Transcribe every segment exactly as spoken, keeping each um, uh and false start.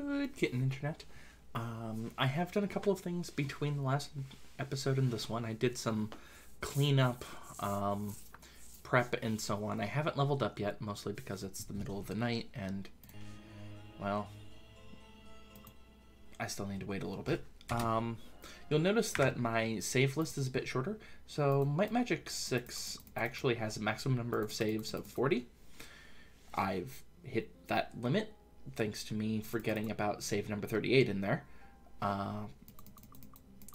good getting internet. Um, I have done a couple of things between the last episode and this one. I did some cleanup, um, prep, and so on. I haven't leveled up yet, mostly because it's the middle of the night, and, well, I still need to wait a little bit. Um, you'll notice that my save list is a bit shorter. So Might Magic six actually has a maximum number of saves of forty. I've hit that limit, thanks to me forgetting about save number thirty-eight in there. Uh,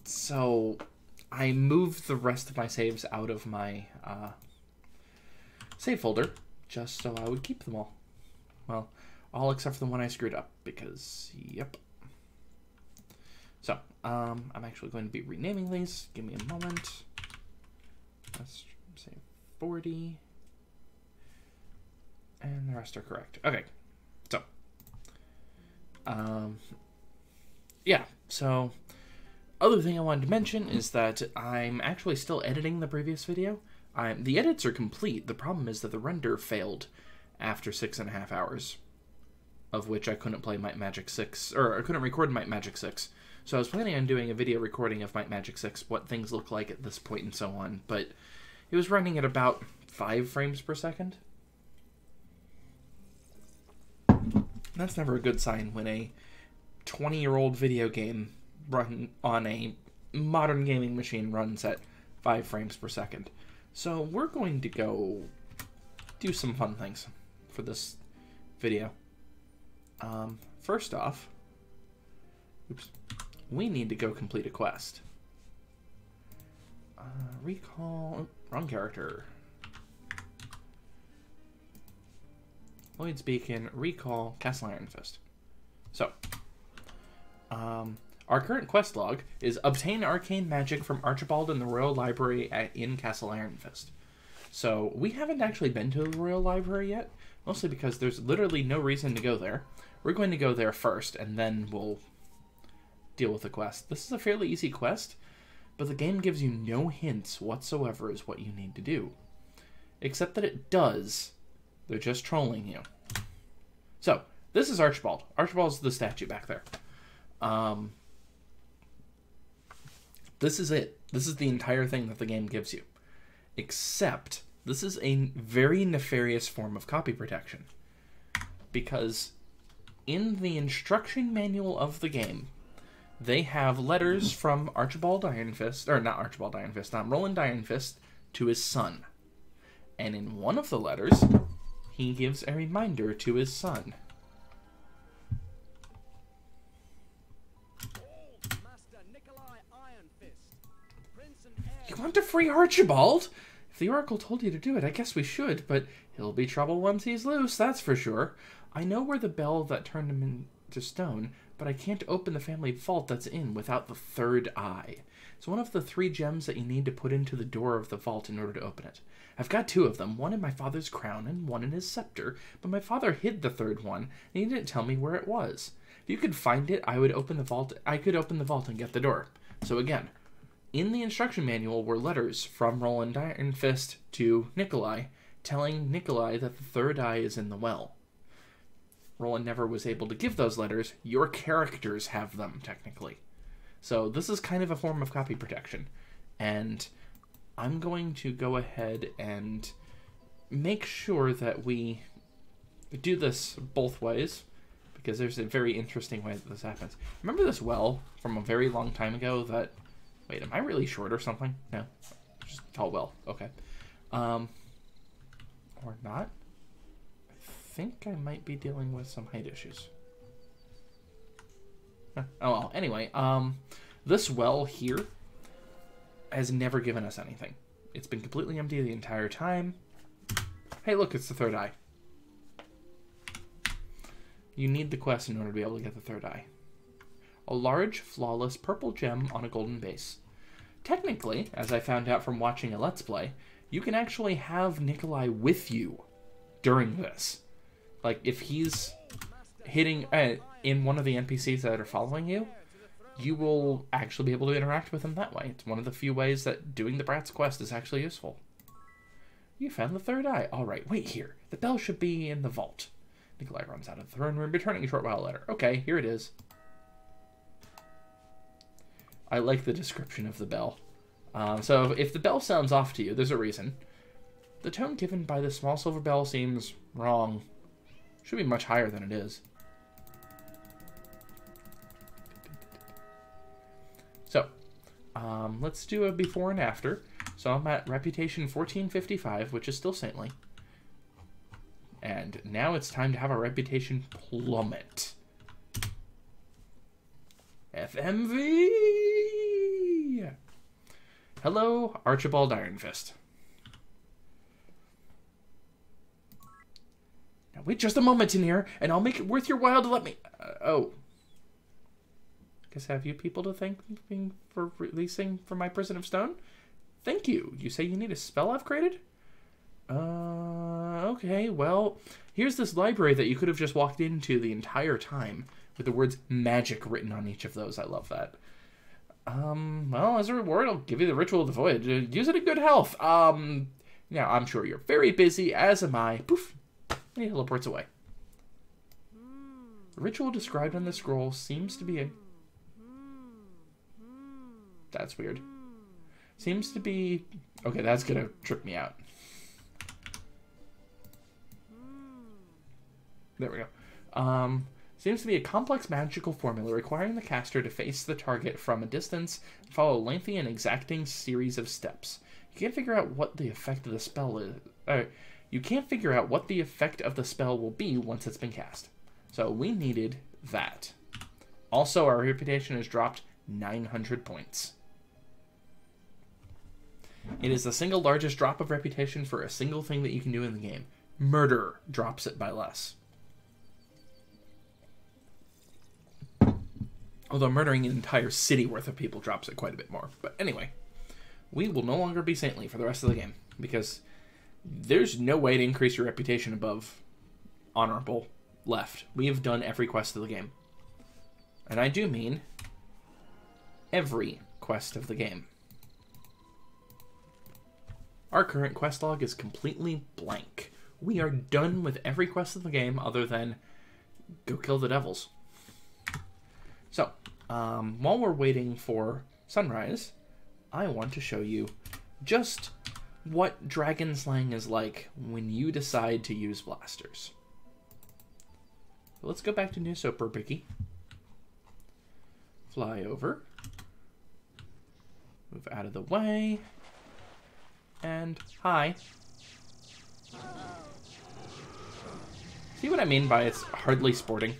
so I moved the rest of my saves out of my uh, save folder just so I would keep them all. Well, all except for the one I screwed up, because, yep. So, um, I'm actually going to be renaming these. Give me a moment. Let's say forty. And the rest are correct. Okay. So, um, yeah. So, other thing I wanted to mention is that I'm actually still editing the previous video. I'm, the edits are complete. The problem is that the render failed after six and a half hours, of which I couldn't play Might Magic six, or I couldn't record Might Magic six. So I was planning on doing a video recording of Might Magic six, what things look like at this point and so on, but it was running at about five frames per second. That's never a good sign when a twenty-year-old video game run on a modern gaming machine runs at five frames per second. So we're going to go do some fun things for this video. Um, first off, oops, we need to go complete a quest. Uh, recall, wrong character. Lloyd's Beacon, recall, Castle Iron Fist. So, um, our current quest log is obtain arcane magic from Archibald in the Royal Library at, in Castle Iron Fist. So, we haven't actually been to the Royal Library yet, mostly because there's literally no reason to go there. We're going to go there first, and then we'll deal with the quest. This is a fairly easy quest, but the game gives you no hints whatsoever as what you need to do. Except that it does. They're just trolling you. So, this is Archibald. Archibald's the statue back there. Um, this is it. This is the entire thing that the game gives you. Except, this is a very nefarious form of copy protection. Because in the instruction manual of the game, they have letters from Archibald Ironfist, or not Archibald Ironfist, not Roland Ironfist, to his son. And in one of the letters, he gives a reminder to his son. Old Master Nikolai Ironfist, Prince and heir. You want to free Archibald? If the Oracle told you to do it, I guess we should, but he'll be trouble once he's loose, that's for sure. I know we're the bell that turned him into stone, but I can't open the family vault that's in without the third eye. It's one of the three gems that you need to put into the door of the vault in order to open it. I've got two of them, one in my father's crown and one in his scepter, but my father hid the third one, and he didn't tell me where it was. If you could find it, I would open the vault. I could open the vault and get the door. So again, in the instruction manual were letters from Roland Ironfist to Nikolai, telling Nikolai that the third eye is in the well. Roland never was able to give those letters. Your characters have them, technically. So this is kind of a form of copy protection. And I'm going to go ahead and make sure that we do this both ways, because there's a very interesting way that this happens. Remember this well from a very long time ago that... Wait, am I really short or something? No. Just tall well. Okay. Um, or not. I think I might be dealing with some height issues. Huh. Oh well, anyway, um, this well here has never given us anything. It's been completely empty the entire time. Hey look, it's the third eye. You need the quest in order to be able to get the third eye. A large, flawless purple gem on a golden base. Technically, as I found out from watching a Let's Play, you can actually have Nikolai with you during this. Like, if he's hitting uh, in one of the N P Cs that are following you, you will actually be able to interact with him that way. It's one of the few ways that doing the Brat's quest is actually useful. You found the third eye. All right, wait here. The bell should be in the vault. Nikolai runs out of the throne room, returning a short while later. Okay, here it is. I like the description of the bell. Um, so if the bell sounds off to you, there's a reason. The tone given by the small silver bell seems wrong. Should be much higher than it is. So, um, let's do a before and after. So I'm at reputation fourteen fifty-five, which is still saintly. And now it's time to have our reputation plummet. F M V! Hello, Archibald Ironfist. Now wait just a moment in here, and I'll make it worth your while to let me... Uh, oh. I guess I have you people to thank for releasing from my prison of stone? Thank you. You say you need a spell I've created? Uh, okay, well, here's this library that you could have just walked into the entire time with the words magic written on each of those. I love that. Um, well, as a reward, I'll give you the ritual of the void. Use it in good health. Um, now, I'm sure you're very busy, as am I. Poof. And he teleports away. The ritual described on the scroll seems to be a... That's weird. Seems to be... Okay, that's gonna trip me out. There we go. Um, seems to be a complex magical formula requiring the caster to face the target from a distance and follow a lengthy and exacting series of steps. You can't figure out what the effect of the spell is. Uh, you can't figure out what the effect of the spell will be once it's been cast. So we needed that. Also, our reputation has dropped nine hundred points. It is the single largest drop of reputation for a single thing that you can do in the game. Murder drops it by less. Although murdering an entire city worth of people drops it quite a bit more. But anyway, we will no longer be saintly for the rest of the game, because there's no way to increase your reputation above honorable left. We have done every quest of the game. And I do mean every quest of the game. Our current quest log is completely blank. We are done with every quest of the game other than go kill the devils. So, um, while we're waiting for sunrise, I want to show you just what Dragon Slang is like when you decide to use blasters. Let's go back to New Sorpigal. Fly over. Move out of the way. And hi. See what I mean by it's hardly sporting?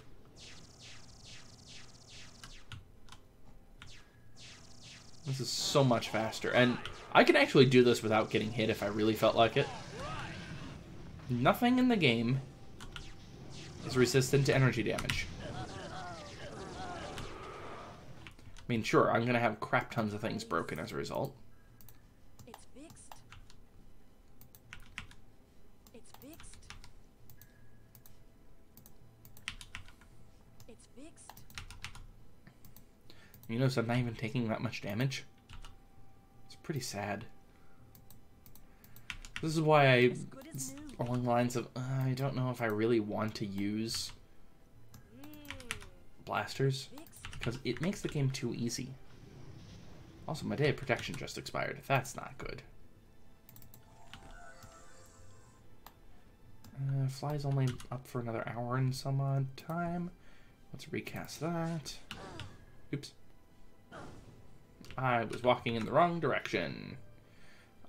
This is so much faster, and I can actually do this without getting hit if I really felt like it. Nothing in the game is resistant to energy damage. I mean, sure, I'm gonna have crap tons of things broken as a result. It's fixed. It's fixed. It's fixed. You notice I'm not even taking that much damage. It's pretty sad. This is why I, it's along the lines of, uh, I don't know if I really want to use blasters, because it makes the game too easy. Also, my day of protection just expired. That's not good. Uh, fly's only up for another hour and some odd time. Let's recast that. Oops. I was walking in the wrong direction.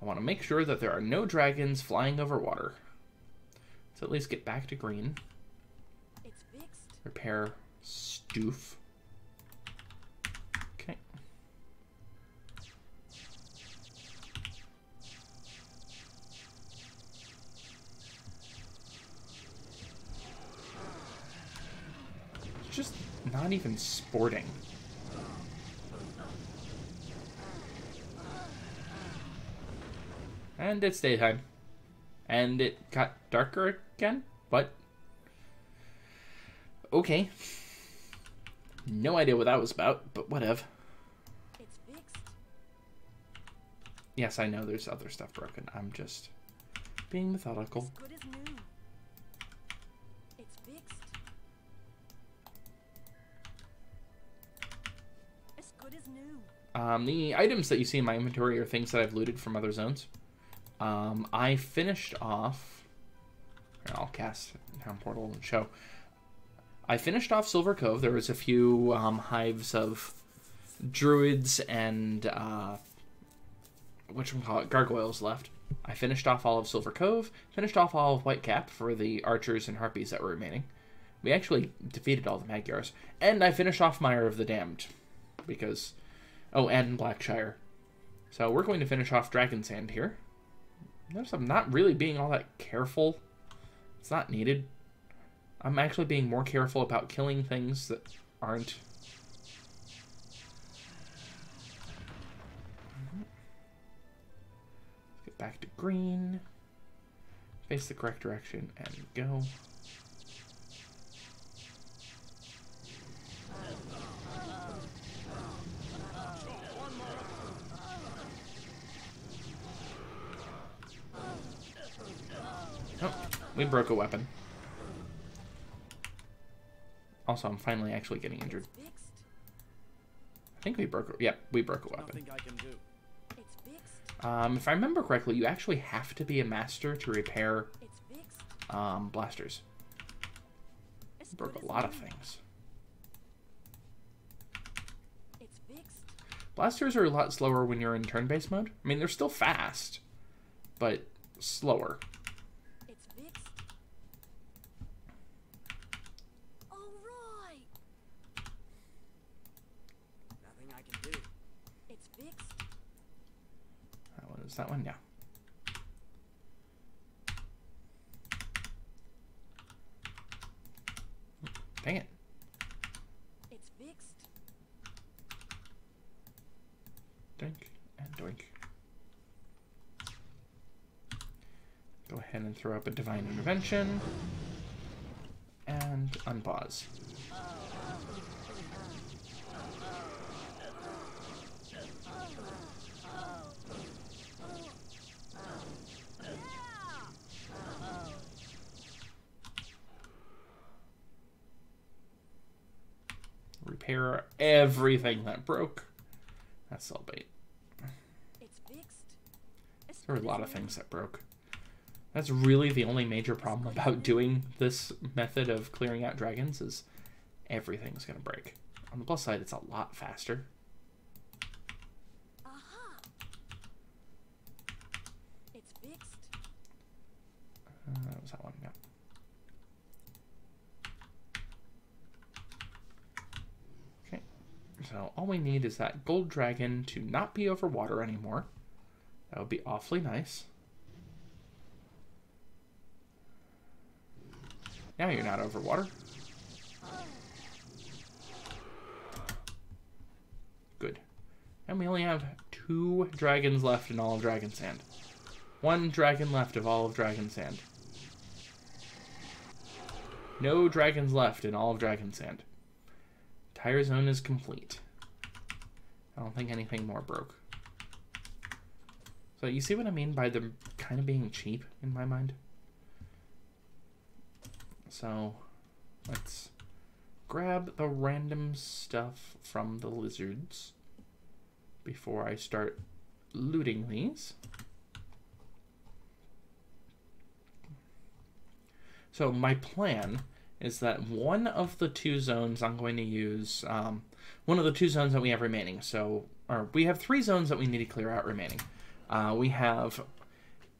I want to make sure that there are no dragons flying over water. Let's at least get back to green. It's fixed. Repair stoof. Okay. It's just not even sporting. And it's daytime. And it got darker again? What? Okay. No idea what that was about, but whatever. It's fixed. Yes, I know there's other stuff broken. I'm just being methodical. As good as new. It's fixed. Um, the items that you see in my inventory are things that I've looted from other zones. Um, I finished off... Here, I'll cast Town Portal and show. I finished off Silver Cove. There was a few um, hives of druids and... Uh, whatchamacallit, gargoyles left. I finished off all of Silver Cove, finished off all of Whitecap for the archers and harpies that were remaining. We actually defeated all the Magyars. And I finished off Mire of the Damned, because... Oh, and Blackshire. So we're going to finish off Dragonsand here. Notice I'm not really being all that careful. It's not needed. I'm actually being more careful about killing things that aren't... Back to green, face the correct direction, and go. Oh, we broke a weapon. Also, I'm finally actually getting injured. I think we broke a, yep, we broke a weapon. Um, if I remember correctly, you actually have to be a master to repair um, blasters. Broke a lot of things. Blasters are a lot slower when you're in turn-based mode. I mean, they're still fast, but slower. That one, yeah. Dang it. It's fixed. Doink and doink. Go ahead and throw up a divine intervention and unpause. Repair everything that broke. That's all bait. There were a lot of things that broke. That's really the only major problem about doing this method of clearing out dragons is everything's gonna break. On the plus side, it's a lot faster. Uh, that was that one, yeah. So all we need is that gold dragon to not be over water anymore. That would be awfully nice. Now you're not over water. Good. And we only have two dragons left in all of Dragonsand. One dragon left of all of Dragonsand. No dragons left in all of Dragonsand. Entire zone is complete. I don't think anything more broke. So you see what I mean by them kind of being cheap in my mind? So let's grab the random stuff from the lizards before I start looting these. So my plan is that one of the two zones I'm going to use, um, one of the two zones that we have remaining, so, or we have three zones that we need to clear out remaining. Uh, we have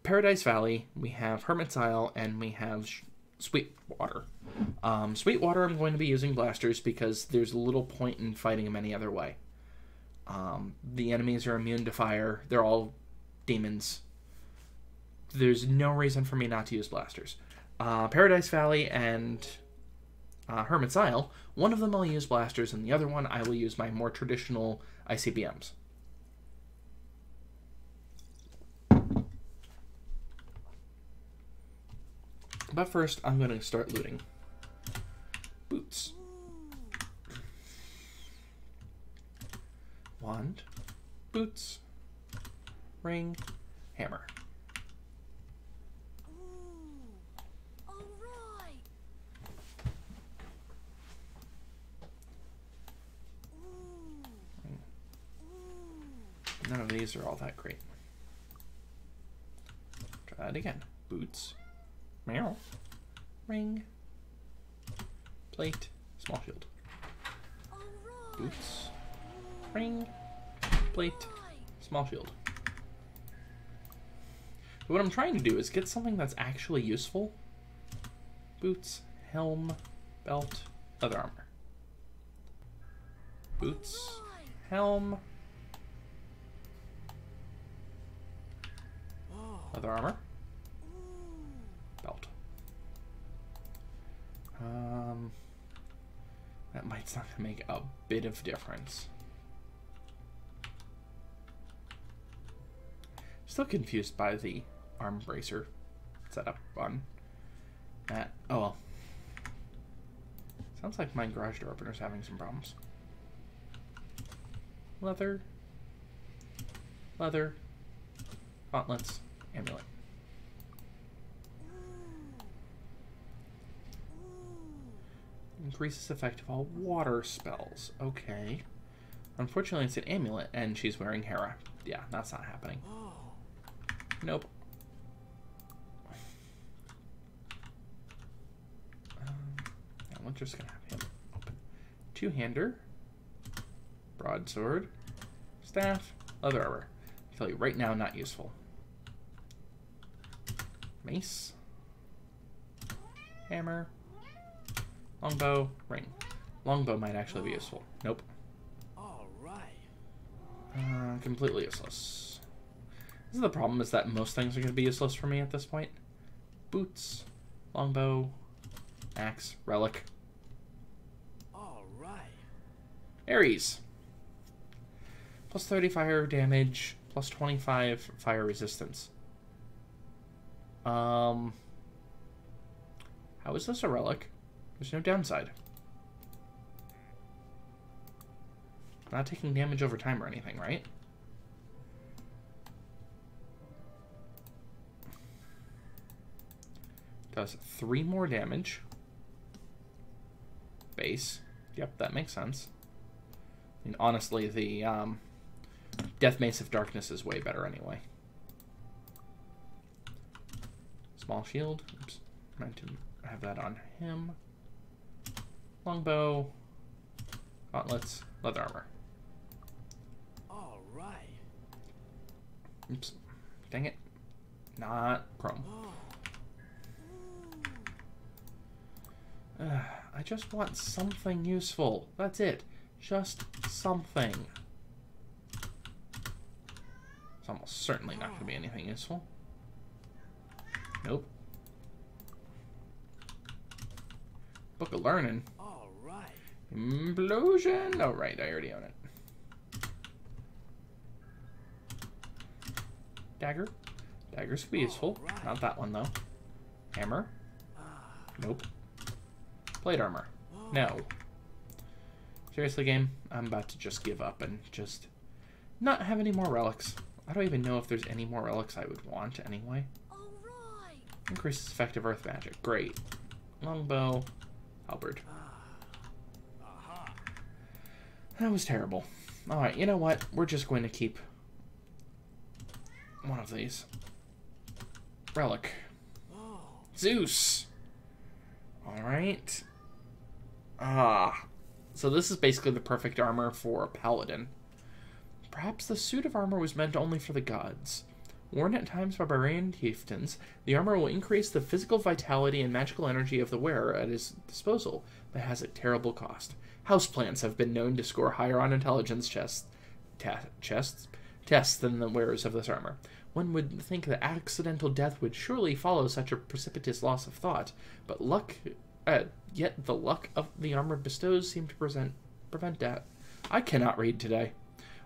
Paradise Valley, we have Hermit's Isle, and we have Sweetwater. Um, Sweetwater I'm going to be using blasters because there's little point in fighting them any other way. Um, the enemies are immune to fire, they're all demons. There's no reason for me not to use blasters. Uh, Paradise Valley and... Uh, Hermit's Isle, one of them I'll use blasters, and the other one I will use my more traditional I C B Ms. But first, I'm going to start looting. Boots. Wand. Boots. Ring. Hammer. none of these are all that great. Try that again. Boots. Meow. Ring. Plate. Small shield. Boots. Ring. Plate. Small shield. But what I'm trying to do is get something that's actually useful. Boots. Helm. Belt. Leather armor. Boots. Helm. Leather armor. Belt. Um, that might's not gonna make a bit of difference. Still confused by the arm bracer setup on that. Oh well. Sounds like my garage door opener's having some problems. Leather. Leather. Gauntlets. Amulet. Increases effect of all water spells. Okay. Unfortunately, it's an amulet, and she's wearing Hera. Yeah, that's not happening. Nope. Um, we're just gonna have him open. Two-hander. Broadsword. Staff. Leather armor. I tell you right now, not useful. Mace. Hammer. Longbow. Ring. Longbow might actually be useful. Nope. All right. Uh, completely useless. This is the problem, is that most things are going to be useless for me at this point. Boots. Longbow. Axe. Relic. All right. Ares. Plus thirty fire damage. Plus twenty-five fire resistance. Um, how is this a relic? There's no downside. Not taking damage over time or anything, right? Does three more damage. Base. Yep, that makes sense. I mean, honestly, the um, Death Mace of Darkness is way better anyway. Small shield. Oops, meant to have that on him. Longbow, gauntlets, leather armor. All right. Oops, dang it, not chrome. Uh, I just want something useful. That's it. Just something. It's almost certainly not going to be anything useful. Nope. Book of Learning. All right. Implosion. Oh, right. I already own it. Dagger. Daggers could be useful. Right. Not that one, though. Hammer. Uh, nope. Plate armor. Oh. No. Seriously, game? I'm about to just give up and just not have any more relics. I don't even know if there's any more relics I would want anyway. Increases effective earth magic. Great. Longbow. Halberd. That was terrible. Alright, you know what? We're just going to keep one of these. Relic. Zeus! Alright. Ah. So this is basically the perfect armor for a paladin. Perhaps the suit of armor was meant only for the gods. Worn at times by barbarian chieftains, the armor will increase the physical vitality and magical energy of the wearer at his disposal, but has a terrible cost. Houseplants have been known to score higher on intelligence chests, chests, tests than the wearers of this armor. One would think that accidental death would surely follow such a precipitous loss of thought, but luck, uh, yet the luck of the armor bestows seem to present, prevent that. I cannot read today.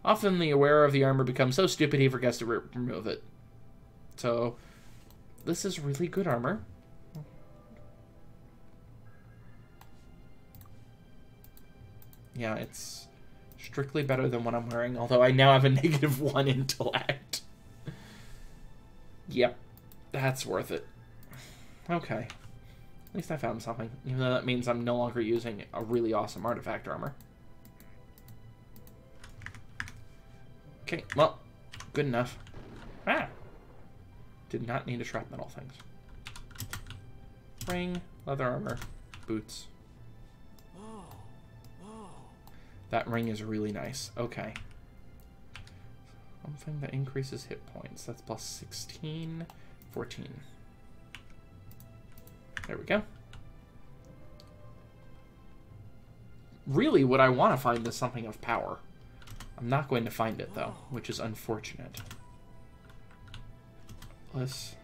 Often the wearer of the armor becomes so stupid he forgets to re remove it. So, this is really good armor. Yeah, it's strictly better than what I'm wearing, although I now have a negative one intellect. Yep, that's worth it. Okay. At least I found something, even though that means I'm no longer using a really awesome artifact armor. Okay, well, Good enough. Ah! Did not need to shrapnel all things. Ring, leather armor, boots. Whoa, whoa. That ring is really nice. Okay. Something that increases hit points. That's plus sixteen, fourteen. There we go. Really, what I want to find is something of power. I'm not going to find it, though, which is unfortunate. Let's...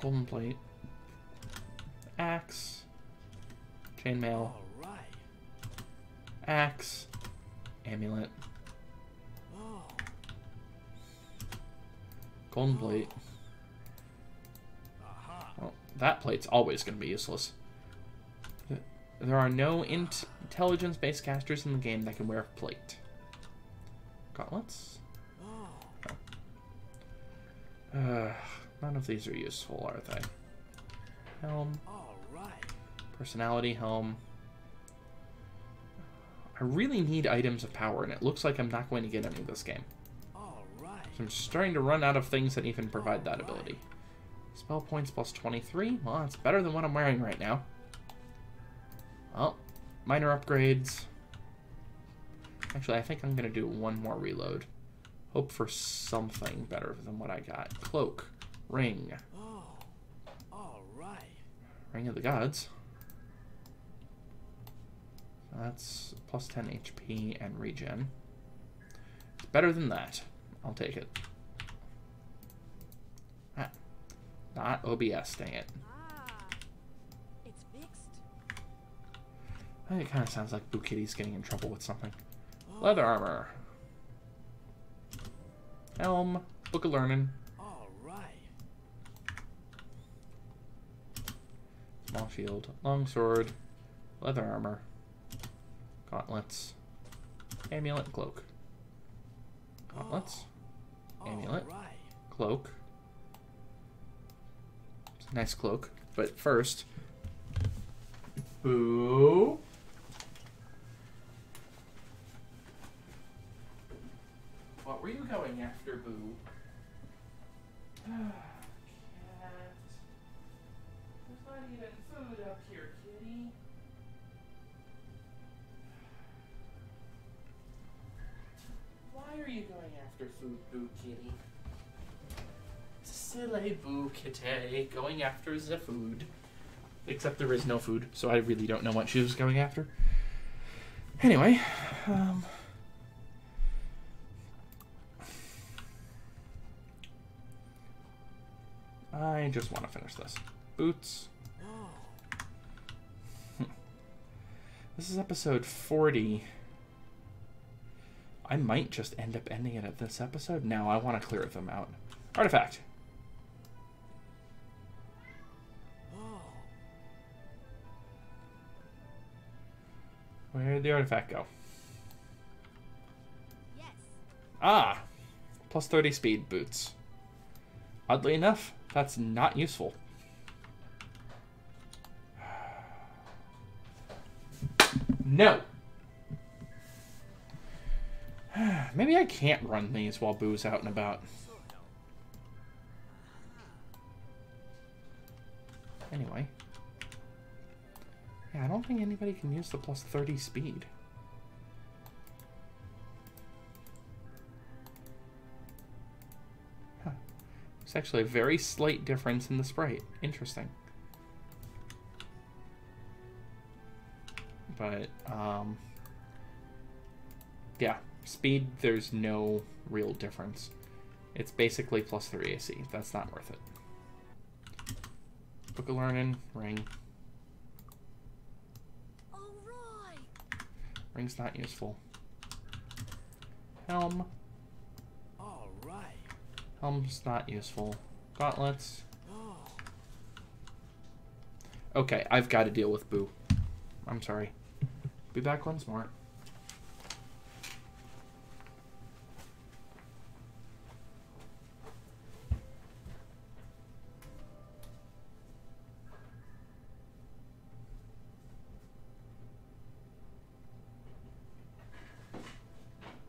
Golden plate. Axe. Chainmail. Axe. Amulet. Golden plate. Well, that plate's always going to be useless. There are no int intelligence-based casters in the game that can wear a plate. Gauntlets? Oh. Uh, none of these are useful, are they? Helm. Personality helm. I really need items of power, and it looks like I'm not going to get any this game. So I'm starting to run out of things that even provide that ability. Spell points plus twenty-three. Well, that's better than what I'm wearing right now. Well, minor upgrades. Actually, I think I'm going to do one more reload. Hope for something better than what I got. Cloak. Ring. Oh, all right. Ring of the Gods. That's plus ten H P and regen. It's better than that. I'll take it. Ah, not O B S, dang it. It kind of sounds like Boo Kitty's getting in trouble with something. Leather armor. Helm. Book of Learning. Small shield. Long sword. Leather armor. Gauntlets. Amulet. Cloak. Gauntlets. Amulet. Cloak. It's a nice cloak. But first... Boo... What were you going after, Boo? Cat. There's not even food up here, kitty. Why are you going after food, Boo Kitty? Silly Boo Kitty, going after the food. Except there is no food, so I really don't know what she was going after. Anyway, um... I just want to finish this. Boots. This is episode forty. I might just end up ending it at this episode. No, I want to clear them out. Artifact. Where did the artifact go? Yes. Ah! Plus thirty speed boots. Oddly enough, that's not useful. No! Maybe I can't run these while Boo's out and about. Anyway. Yeah, I don't think anybody can use the plus thirty speed. It's actually a very slight difference in the sprite. Interesting. But, um... yeah. Speed, there's no real difference. It's basically plus three A C. That's not worth it. Book of Learning. Ring. Alright. Ring's not useful. Helm. Helm's not useful. Gauntlets. Okay, I've got to deal with Boo. I'm sorry. Be back once more.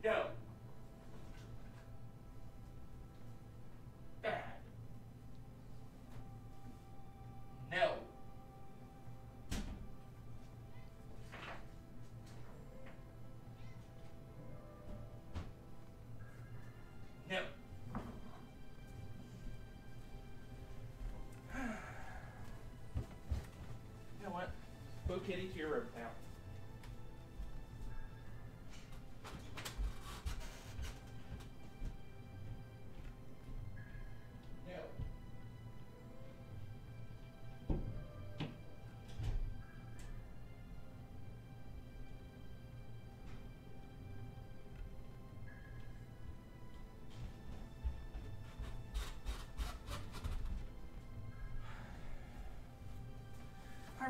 Yo.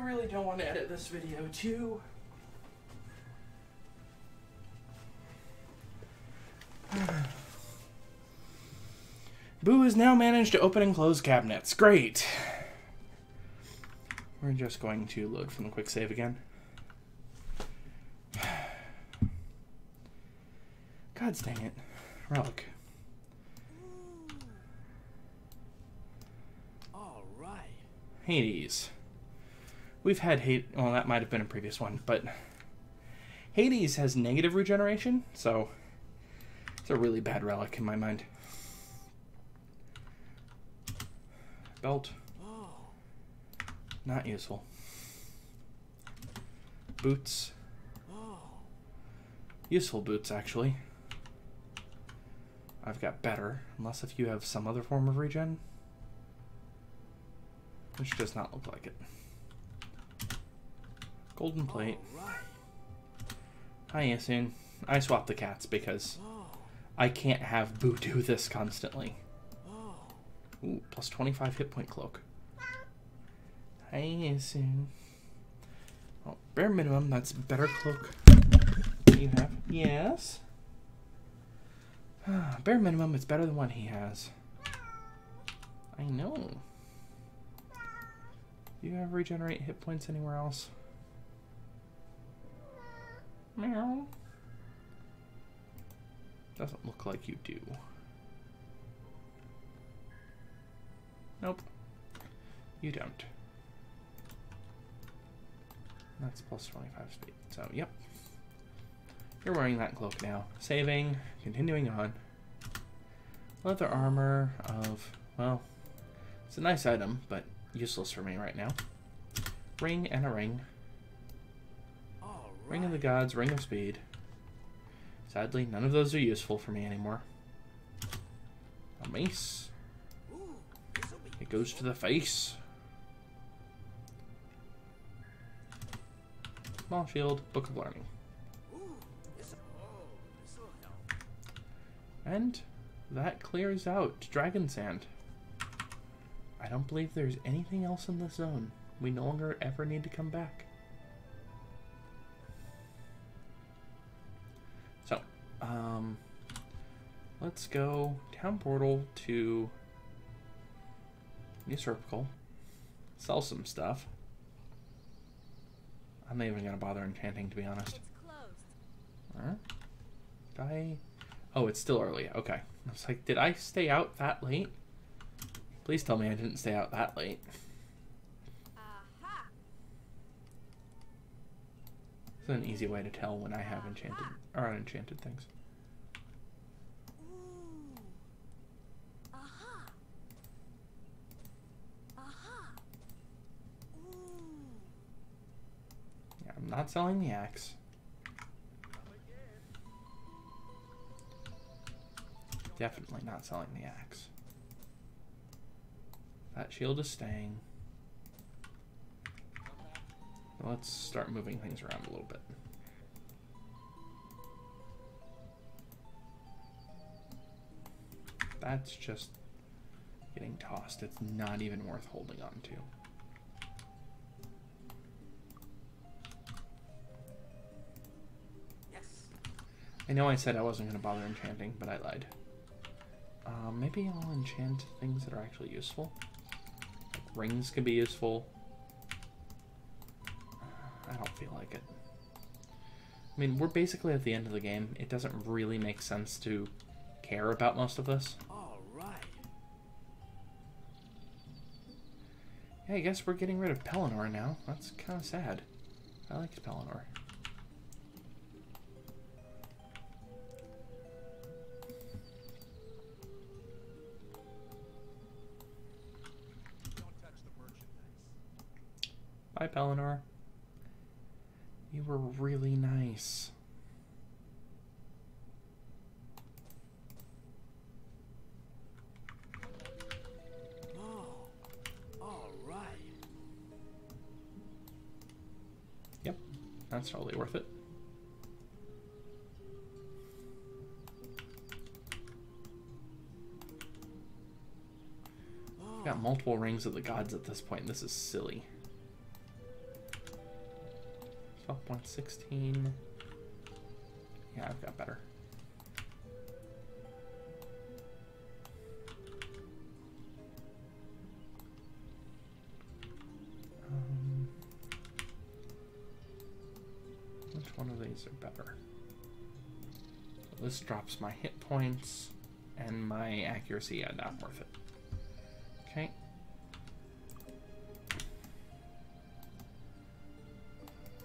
really don't want to edit this video too. Boo has now managed to open and close cabinets. Great. We're just going to load from the quick save again. God dang it. Relic. All right. Hades. We've had Hades. Well, that might have been a previous one, but Hades has negative regeneration, so it's a really bad relic in my mind. Belt. Oh. Not useful. Boots. Oh. Useful boots, actually. I've got better, unless if you have some other form of regen. Which does not look like it. Golden plate. Right. Hi, Issun. I swapped the cats because oh. I can't have Boo do this constantly. Ooh, plus twenty-five hit point cloak. Hi, Issun. Well, bare minimum, that's better cloak than you have. Yes. Ah, bare minimum, it's better than what he has. I know. Do you have regenerate hit points anywhere else? Meow. Doesn't look like you do. Nope, you don't. That's plus twenty-five speed, so yep. You're wearing that cloak now. Saving, continuing on. Leather armor of, well, it's a nice item, but useless for me right now. Ring and a ring. All right. Ring of the Gods, Ring of Speed. Sadly, none of those are useful for me anymore. A mace. It goes to the face. Small shield, Book of Learning. And that clears out Dragonsand. I don't believe there's anything else in this zone. We no longer ever need to come back. So, um, let's go town portal to New Sorpigal, sell some stuff. I'm not even going to bother enchanting, to be honest. Huh? Did I... Oh, it's still early. Okay. I was like, did I stay out that late? Please tell me I didn't stay out that late. Uh-huh. It's an easy way to tell when I have enchanted or unenchanted things. I'm not selling the axe. Definitely not selling the axe. That shield is staying. Let's start moving things around a little bit. That's just getting tossed. It's not even worth holding on to. I know I said I wasn't going to bother enchanting, but I lied. Uh, maybe I'll enchant things that are actually useful. Like rings could be useful. I don't feel like it. I mean, we're basically at the end of the game. It doesn't really make sense to care about most of this. All right. Yeah, I guess we're getting rid of Pelenor now. That's kind of sad. I liked Pelenor. Hi, Pelenor. You were really nice. Oh, all right. Yep, that's totally worth it. Oh. Got multiple rings of the gods at this point. This is silly. Oh, one sixteen. Yeah, I've got better. Um, which one of these are better? So this drops my hit points and my accuracy. Yeah, not worth it. Okay.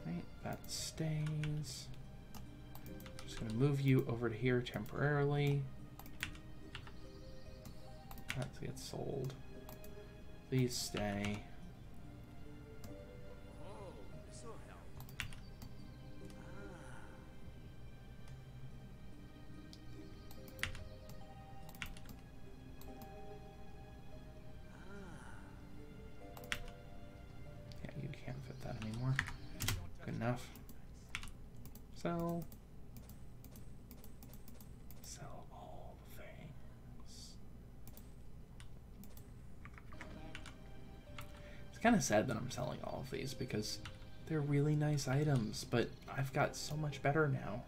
Right, that stays. Just gonna move you over to here temporarily. That gets sold. These stay. Sell. Sell all the things. It's kind of sad that I'm selling all of these because they're really nice items, but I've got so much better now.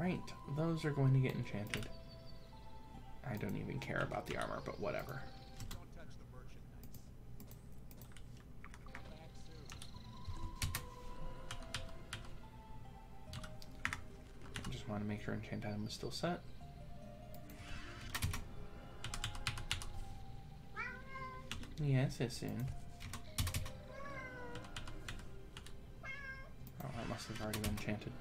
Right, those are going to get enchanted. I don't even care about the armor, but whatever. I just want to make sure enchant item is still set. Yes, it's soon. Oh, that must have already been enchanted.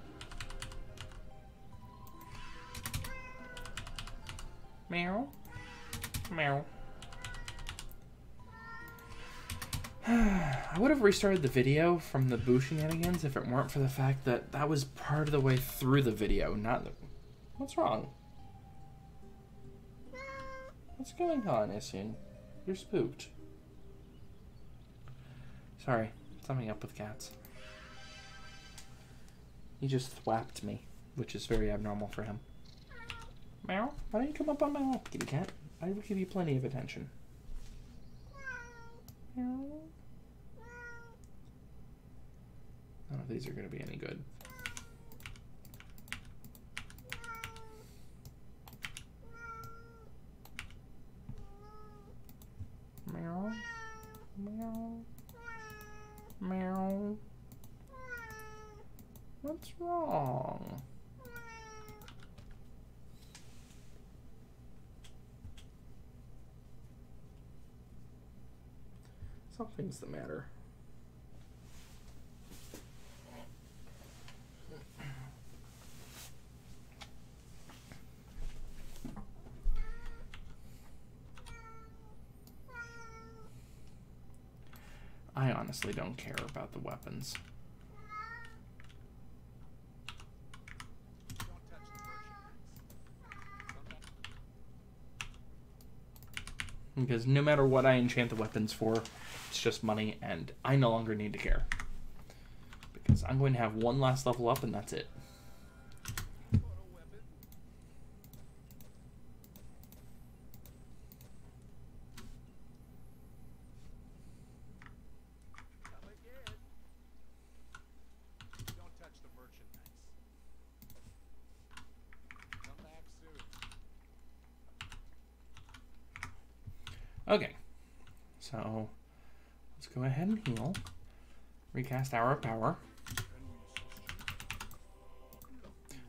Meow. Meow. I would have restarted the video from the Boo shenanigans if it weren't for the fact that that was part of the way through the video, not the... What's wrong? What's going on, Issun? You're spooked. Sorry, something up with cats. He just thwapped me, which is very abnormal for him. Meow, why don't you come up on my lap, kitty cat? I will give you plenty of attention. Meow. None of these are going to be any good. Meow. Meow. Meow. What's wrong? Something's the matter. I honestly don't care about the weapons. Because no matter what I enchant the weapons for, it's just money, and I no longer need to care. Because I'm going to have one last level up, and that's it. Okay, so let's go ahead and heal. Recast Hour of Power.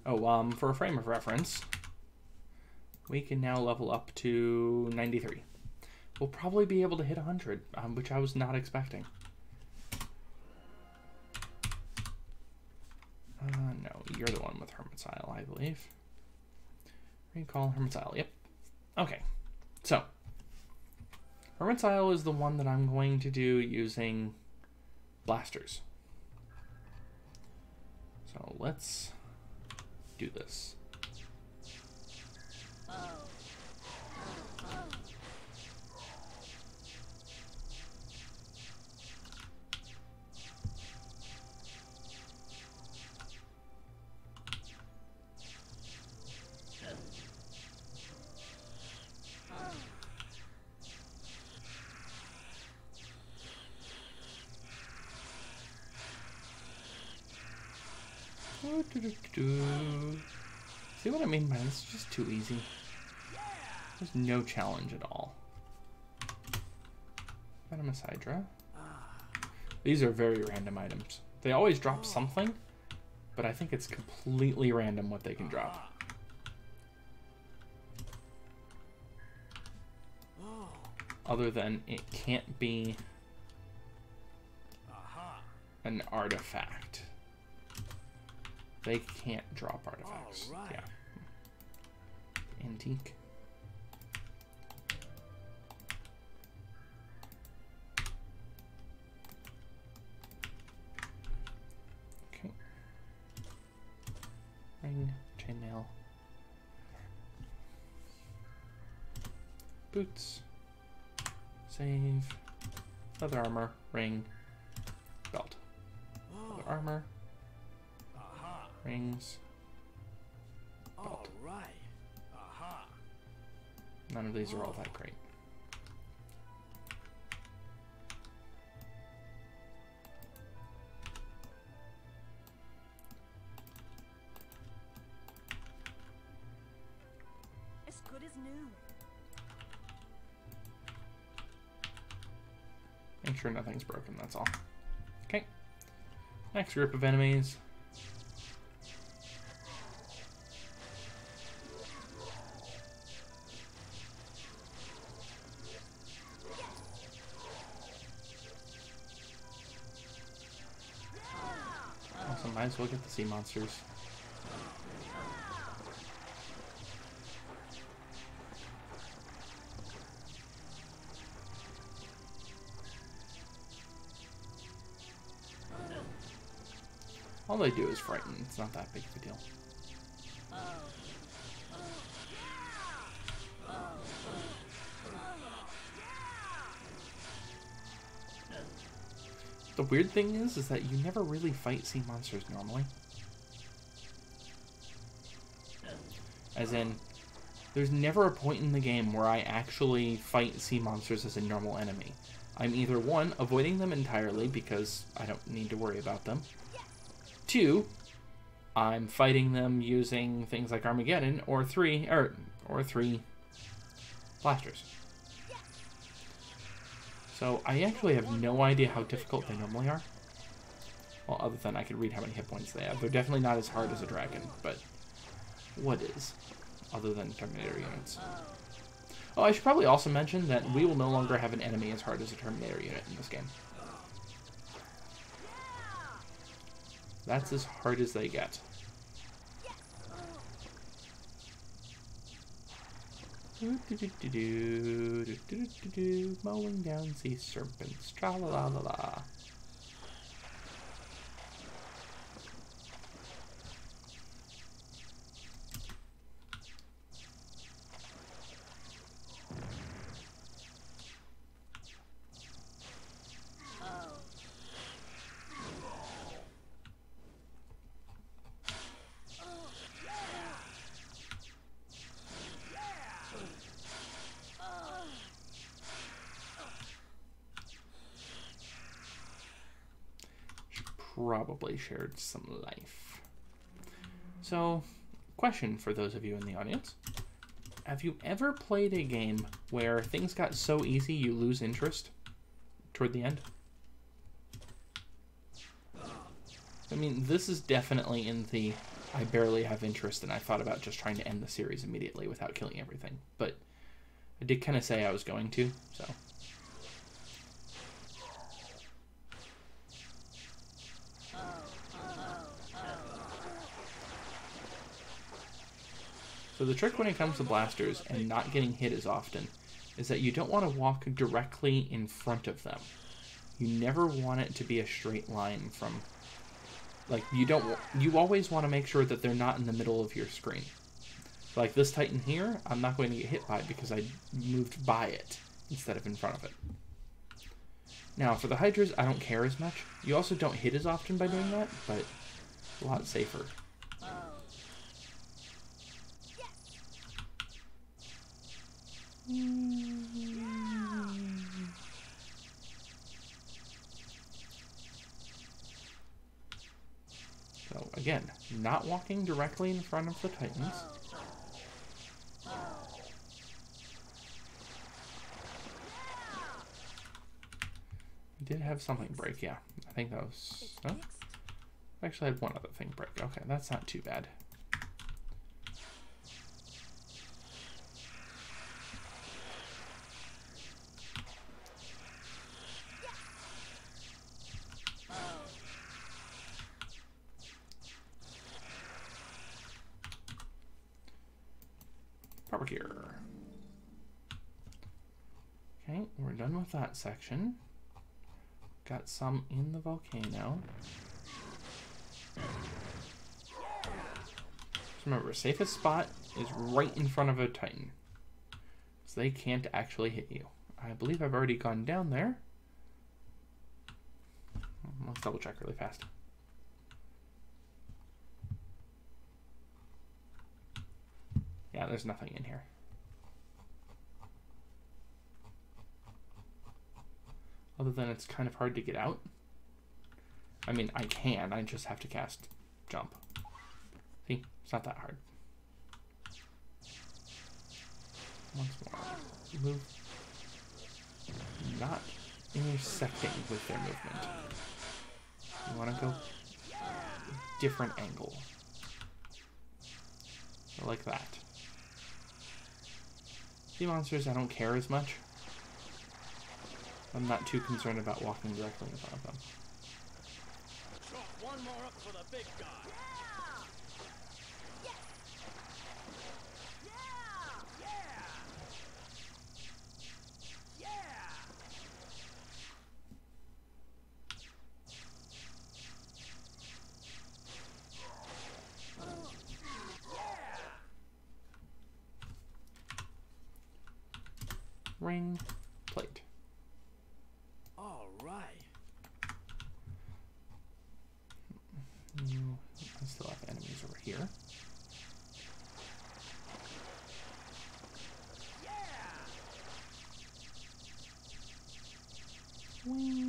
Oh, um, for a frame of reference, we can now level up to ninety-three. We'll probably be able to hit one hundred, um, which I was not expecting. Uh, no, you're the one with Hermit's Isle, I believe. Recall Hermit's Isle, yep. Okay, so... Hermit's Isle is the one that I'm going to do using blasters. So let's do this. See what I mean by this? It's just too easy. There's no challenge at all. Venomous Hydra. These are very random items. They always drop something, but I think it's completely random what they can drop. Other than it can't be an artifact. They can't drop artifacts. Right. Yeah. Antique. Okay. Ring, chainmail. Boots. Save. Leather armor. Ring. Belt. Leather armor. Rings. Belt. Alright. Aha. None of these are all that great. As good as new. Make sure nothing's broken, that's all. Okay. Next group of enemies. Might as well get the sea monsters. All they do is frighten. It's not that big of a deal. The weird thing is, is that you never really fight sea monsters normally. As in, there's never a point in the game where I actually fight sea monsters as a normal enemy. I'm either one, avoiding them entirely because I don't need to worry about them. Two, I'm fighting them using things like Armageddon, or three, or, or three blasters. So I actually have no idea how difficult they normally are. Well, other than I could read how many hit points they have. They're definitely not as hard as a dragon, but what is? Other than Terminator units. Oh, I should probably also mention that we will no longer have an enemy as hard as a Terminator unit in this game. That's as hard as they get. Mowing down sea serpents, tra la la la la. Probably shared some life. So, question for those of you in the audience. Have you ever played a game where things got so easy you lose interest toward the end? I mean, this is definitely in the I barely have interest and I thought about just trying to end the series immediately without killing everything. But I did kind of say I was going to, so... So the trick when it comes to blasters and not getting hit as often is that you don't want to walk directly in front of them. You never want it to be a straight line from, like, you don't, you always want to make sure that they're not in the middle of your screen. Like this Titan here, I'm not going to get hit by because I moved by it instead of in front of it. Now for the Hydras, I don't care as much. You also don't hit as often by doing that, but a lot safer. So I Again, not walking directly in front of the Titans. We did have something break, yeah. I think that was... Oh. I actually had one other thing break. Okay, that's not too bad. Here. Okay, we're done with that section. Got some in the volcano. Just remember, safest spot is right in front of a Titan, so they can't actually hit you. I believe I've already gone down there. Let's double check really fast. Yeah, there's nothing in here. Other than it's kind of hard to get out. I mean, I can, I just have to cast jump. See, it's not that hard. Once more, move. Not intersecting with their movement. You wanna go different angle. Like that. Sea monsters, I don't care as much. I'm not too concerned about walking directly in front of them. One more up for the big guy. Yeah. Yes. Yeah. Yeah. Yeah. Oh. Ring plate. All right. You, I still have enemies over here. Yeah. Wing.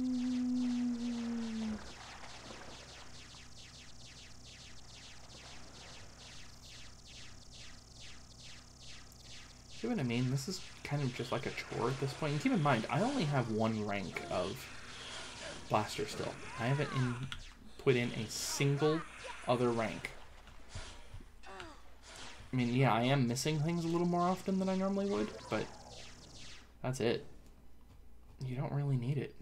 See what I mean? This is kind of just like a chore at this point. And keep in mind, I only have one rank of blaster still. I haven't in, put in a single other rank. I mean, yeah, I am missing things a little more often than I normally would, but that's it. You don't really need it.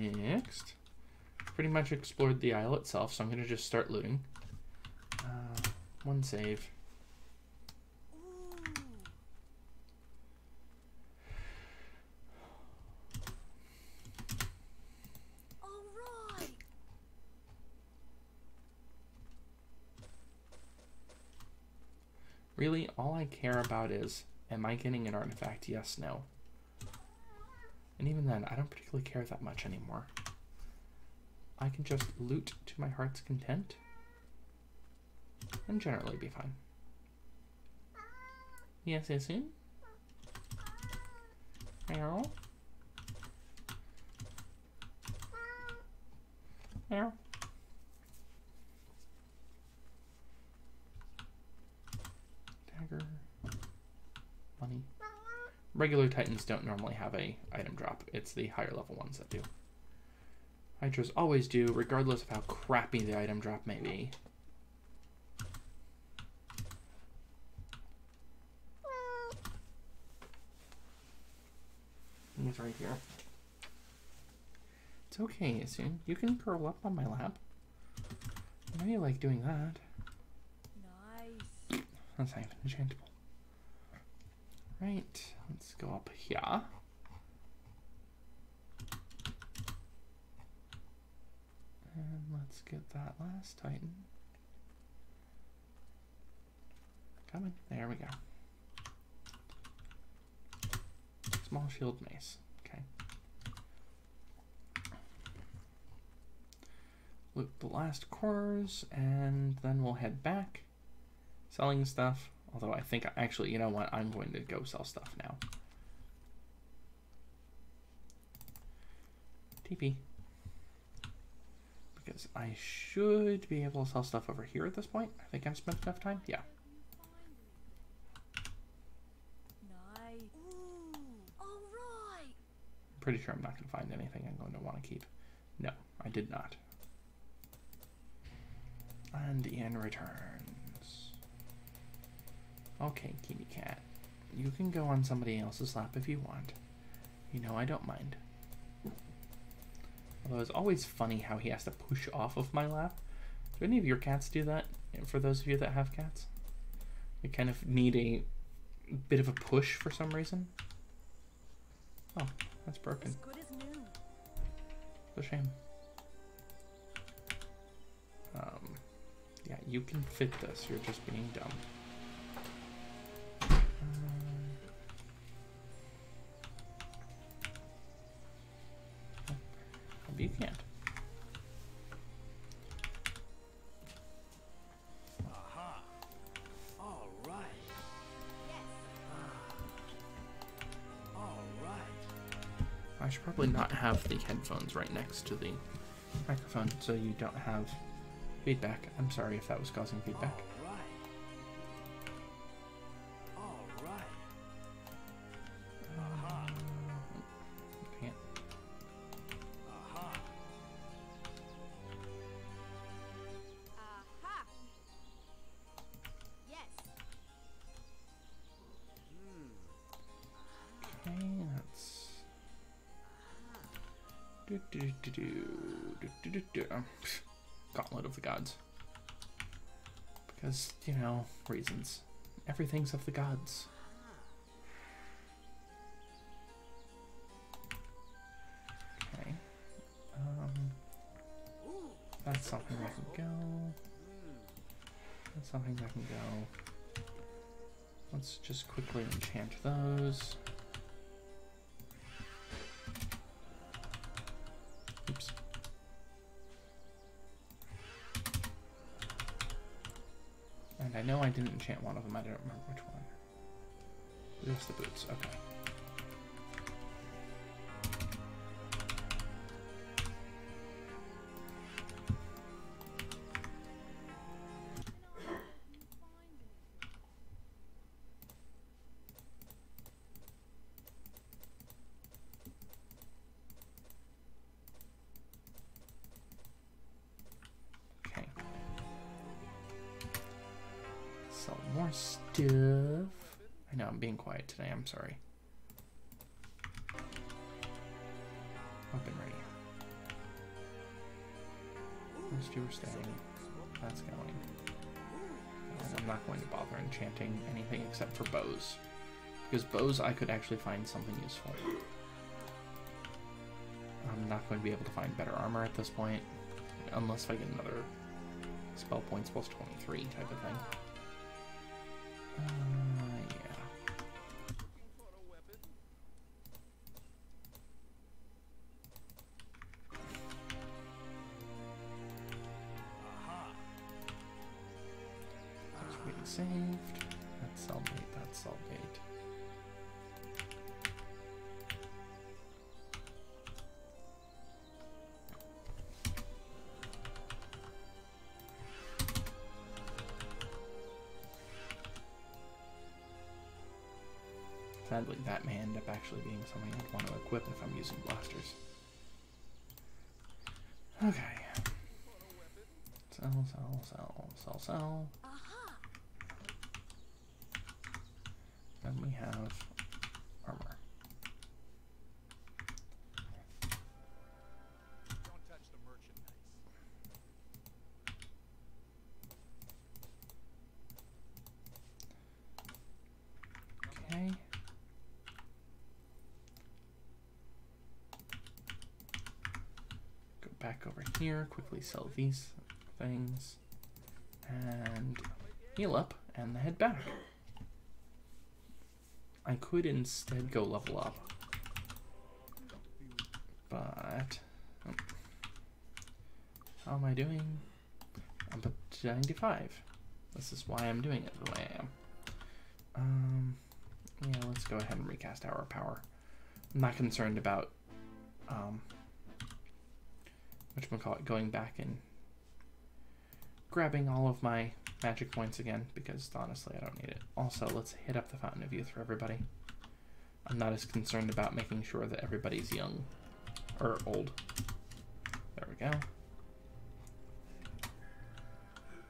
Next, pretty much explored the isle itself, so I'm gonna just start looting. Uh, one save. Really, all I care about is, am I getting an artifact? Yes, no. And even then, I don't particularly care that much anymore. I can just loot to my heart's content and generally be fine. Yes, yes, soon. Meow. Meow. Dagger. Money. Regular Titans don't normally have a item drop. It's the higher level ones that do. Hydras always do, regardless of how crappy the item drop may be. It's right here. It's okay, Issun. You can curl up on my lap. I know you like doing that. Nice. That's not even enchantable. Right, let's go up here. And let's get that last Titan. Coming, there we go. Small shield mace, okay. Loot the last cores, and then we'll head back. Selling stuff, Although I think, actually, you know what? I'm going to go sell stuff now. T P. Because I should be able to sell stuff over here at this point. I think I've spent enough time. Yeah. Pretty sure I'm not going to find anything I'm going to want to keep. No, I did not. And Ian returns. Okay, kitty cat. You can go on somebody else's lap if you want. You know I don't mind. Although it's always funny how he has to push off of my lap. Do any of your cats do that? For those of you that have cats? They kind of need a bit of a push for some reason. Oh. That's broken. As good as new. It's a shame. Um, yeah, you can fit this. You're just being dumb. Um, maybe you can't. Aha! All right. Yes. All right. I should probably not have the headphones right next to the microphone so you don't have feedback. I'm sorry if that was causing feedback. All right. All right. Uh-huh. I can't. Uh-huh. Uh-huh. Yes. Okay, that's Do, do, do, do, do, do, do, do. Oh, pff, Gauntlet of the Gods. Because, you know, reasons. Everything's of the gods. Okay. Um, that's something that can go. That's something that can go. Let's just quickly enchant those. Oops. And I know I didn't enchant one of them, I don't remember which one. There's the boots, okay. Today, I'm sorry. Weaponry. Those two are staying. That's going. And I'm not going to bother enchanting anything except for bows. Because bows, I could actually find something useful. I'm not going to be able to find better armor at this point. Unless I get another spell points plus twenty-three type of thing. Um, Saved. That's cellmate, that's cellmate. Sadly, that may end up actually being something I'd want to equip if I'm using blasters. Okay. Sell, sell, sell, sell, sell. And we have armor. Don't touch the merchandise. Okay. Go back over here, quickly sell these things, and heal up, and head back. I could instead go level up, but oh, how am I doing? I'm up to ninety-five. This is why I'm doing it the way I am. Um, yeah, let's go ahead and recast Hour of Power. I'm not concerned about um, whatchamacallit, going back and grabbing all of my magic points again, because honestly, I don't need it. Also, let's hit up the Fountain of Youth for everybody. I'm not as concerned about making sure that everybody's young or old. There we go.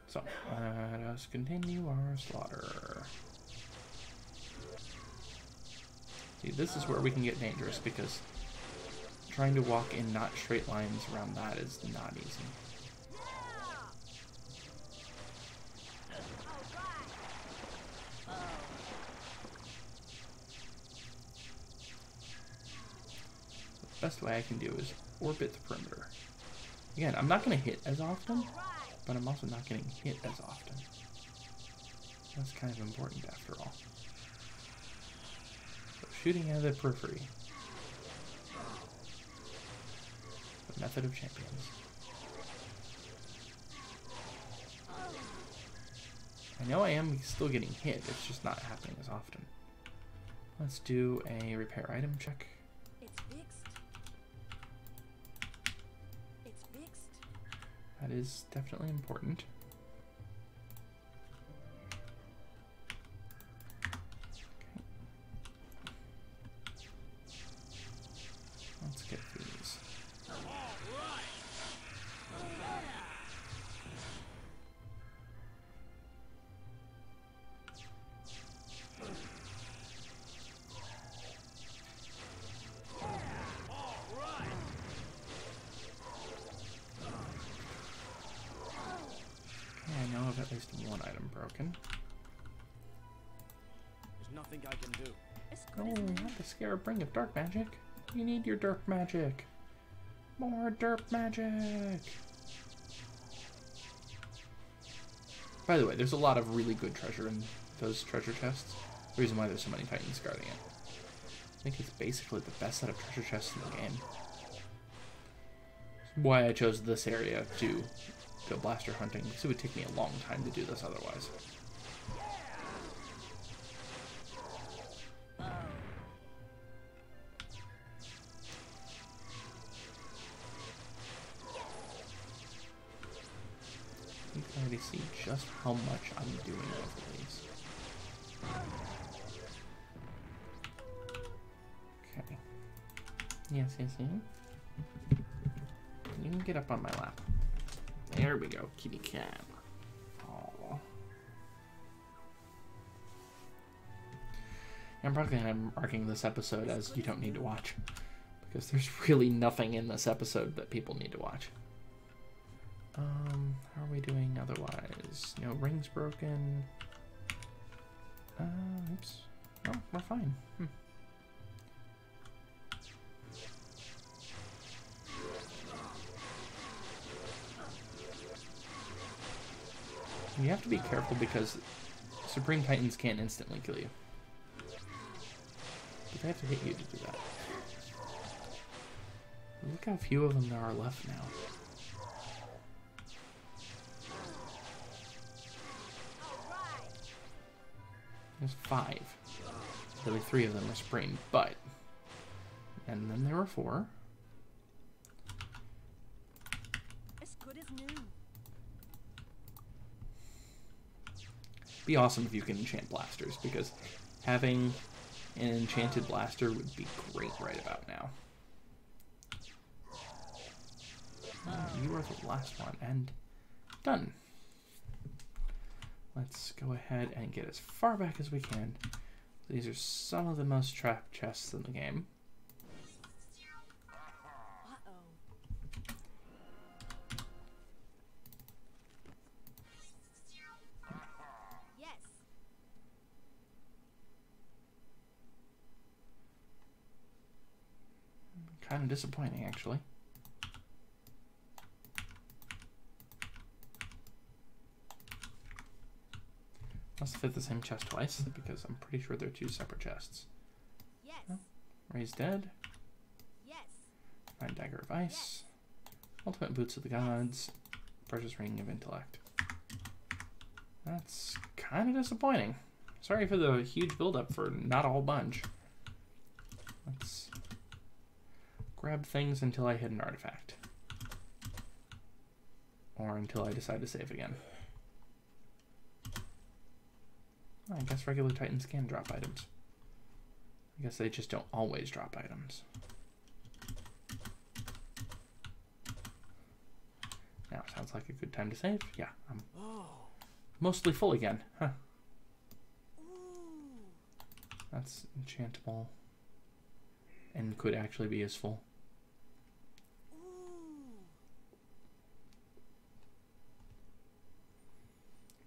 So, let us continue our slaughter. See, this is where we can get dangerous, because trying to walk in not straight lines around that is not easy. The best way I can do is orbit the perimeter. Again, I'm not going to hit as often, but I'm also not getting hit as often. That's kind of important after all. So shooting out of the periphery. The method of champions. I know I am still getting hit, it's just not happening as often. Let's do a repair item check. That is definitely important. Okay. Let's get through these. At least one item broken. There's nothing I can do. Oh, not the scarab ring of dark magic. You need your dark magic. More dark magic. By the way, there's a lot of really good treasure in those treasure chests. The reason why there's so many titans guarding it. I think it's basically the best set of treasure chests in the game. That's why I chose this area to go blaster hunting, because it would take me a long time to do this otherwise. You can already see just how much I'm doing with these. Okay. Yes, yes, yes. You can get up on my lap. There we go, kitty cat. Aww. I'm probably marking this episode as you don't need to watch, because there's really nothing in this episode that people need to watch. Um, how are we doing otherwise? No rings broken. Uh, oops. No, oh, we're fine. Hmm. You have to be careful, because Supreme Titans can't instantly kill you. But they have to hit you to do that. Look how few of them there are left now. There's five. Really three of them are Supreme, but... And then there were four. Be awesome if you can enchant blasters, because having an enchanted blaster would be great right about now. And you are the last one, and done. Let's go ahead and get as far back as we can. These are some of the most trapped chests in the game. Kind of disappointing, actually. Must fit the same chest twice, because I'm pretty sure they're two separate chests. Yes. No. Raise dead. Yes. Nine dagger of ice. Yes. Ultimate boots of the gods. Precious ring of intellect. That's kind of disappointing. Sorry for the huge buildup for not a whole bunch. Let's grab things until I hit an artifact. Or until I decide to save again. I guess regular Titans can drop items. I guess they just don't always drop items. Now sounds like a good time to save. Yeah, I'm mostly full again. Huh. That's enchantable and could actually be useful. I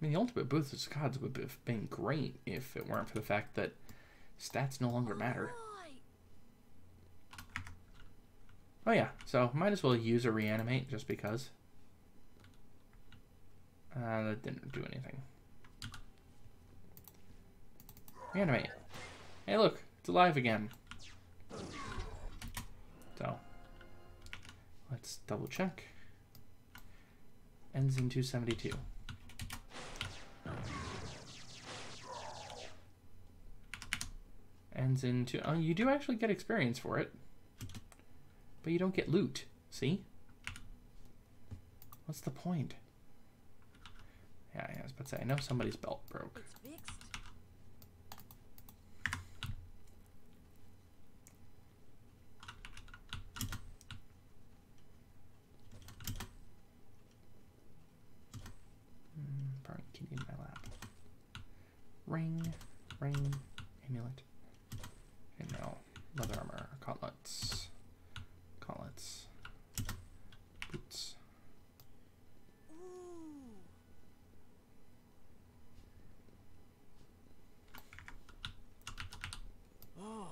mean, the ultimate boost of Scods would have been great if it weren't for the fact that stats no longer matter. Oh yeah, so might as well use a reanimate just because. Uh, that didn't do anything. Reanimate. Hey look, it's alive again. So, let's double check. Ends in two seventy-two. Ends in two, oh, you do actually get experience for it. But you don't get loot, see? What's the point? Yeah, yeah, I was about to say, I know somebody's belt broke. It's fixed. Ring, ring, amulet, and now leather armor, gauntlets, gauntlets, boots. Oh.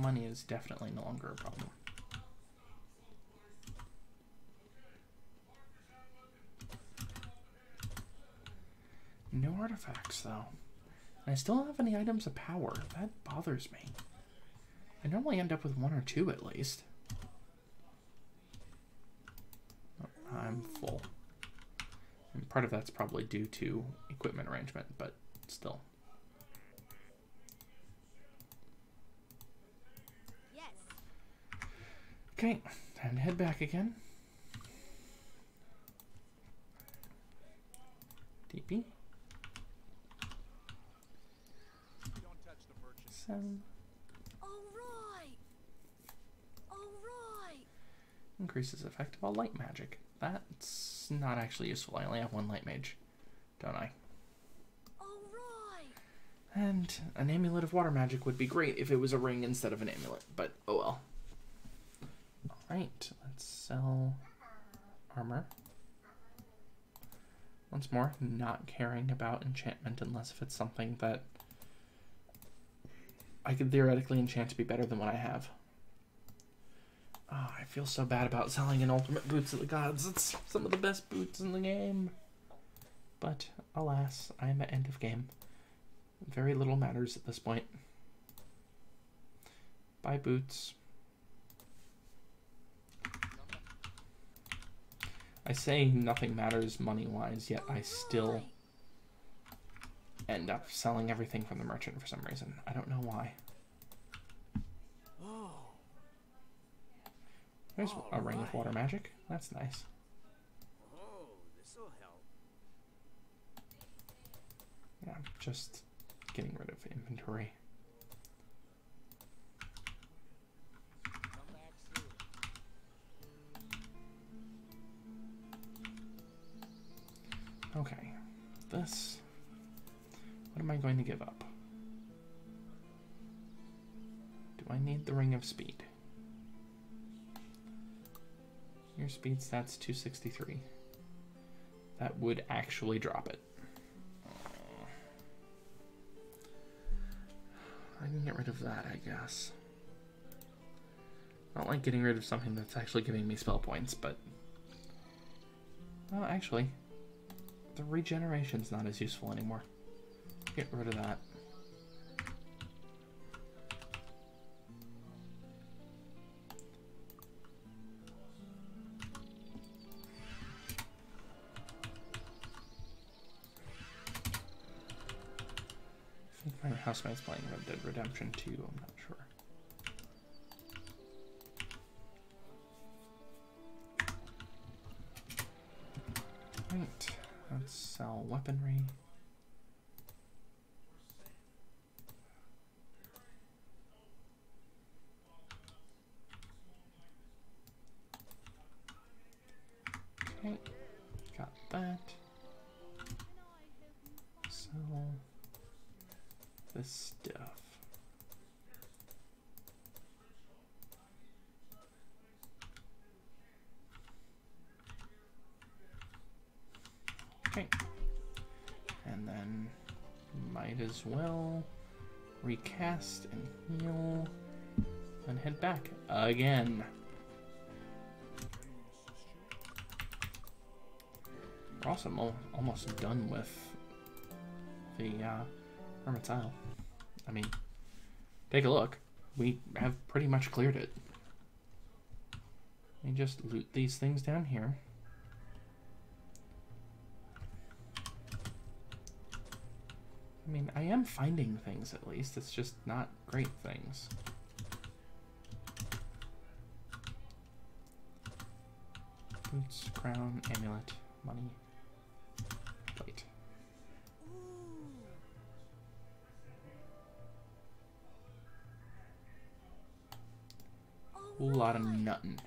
Money is definitely no longer a problem. No artifacts, though. And I still don't have any items of power. That bothers me. I normally end up with one or two at least. Oh, I'm full. And part of that's probably due to equipment arrangement, but still. Okay, time to head back again. D P. Seven. All right. All right. Increases effect of all light magic. That's not actually useful. I only have one light mage, don't I? All right. And an amulet of water magic would be great if it was a ring instead of an amulet, but oh well. Alright, let's sell armor. Once more, not caring about enchantment unless if it's something that I could theoretically enchant to be better than what I have. Oh, I feel so bad about selling an ultimate boots of the gods. It's some of the best boots in the game. But alas, I am at end of game. Very little matters at this point. Buy boots. I say nothing matters money-wise, yet I still end up selling everything from the merchant for some reason. I don't know why. There's a ring of water magic. That's nice. Yeah, I'm just getting rid of inventory. Okay, this, what am I going to give up? Do I need the Ring of Speed? Your speed stats two sixty-three. That would actually drop it. I can get rid of that, I guess. I don't like getting rid of something that's actually giving me spell points, but... well, actually... the regeneration's not as useful anymore. Get rid of that. think my housemate's playing Red Dead Redemption two, I'm not sure. Right, let's sell weaponry. Okay, got that. Sell this stuff. Okay, and then might as well recast and heal and head back again. We're also almost done with the uh, Hermit's Isle. I mean, take a look. We have pretty much cleared it. Let me just loot these things down here. I mean, I am finding things at least. It's just not great things. Boots, crown, amulet, money. A lot of nuttin'.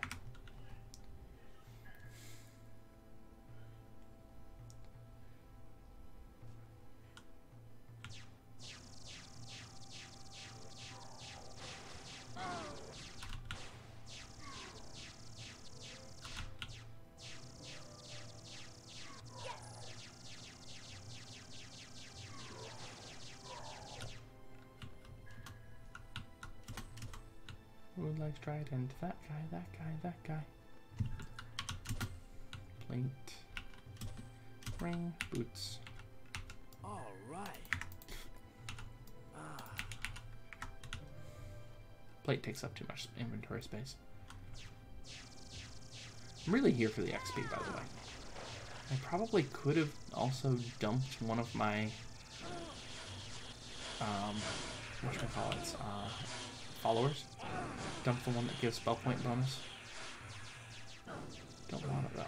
And that guy, that guy, that guy. Plate, ring, boots. All right. Ah. Plate takes up too much inventory space. I'm really here for the X P, by the way. I probably could have also dumped one of my um, whatchamacallits, uh, followers. Dump the one that gives spell point bonus. Don't want it though.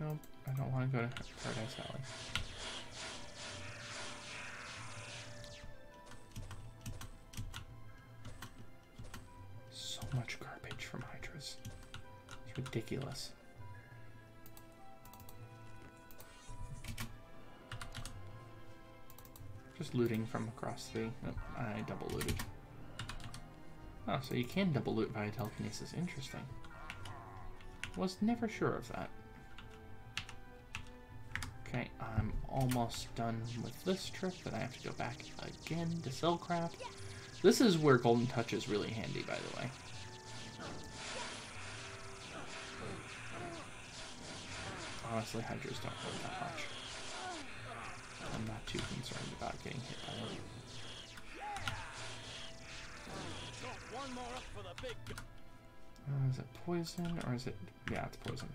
Nope, I don't want to go to Paradise Valley. So much garbage from Hydras. It's ridiculous. Just looting from across the... Nope, I double looted. Oh, so you can double loot via telekinesis. Interesting. Was never sure of that. Okay, I'm almost done with this trip, but I have to go back again to sell crap. This is where Golden Touch is really handy, by the way. Honestly, Hydras don't hurt that much. I'm not too concerned about getting hit by them. One more up for the big... uh, is it poison or is it... yeah, it's poison.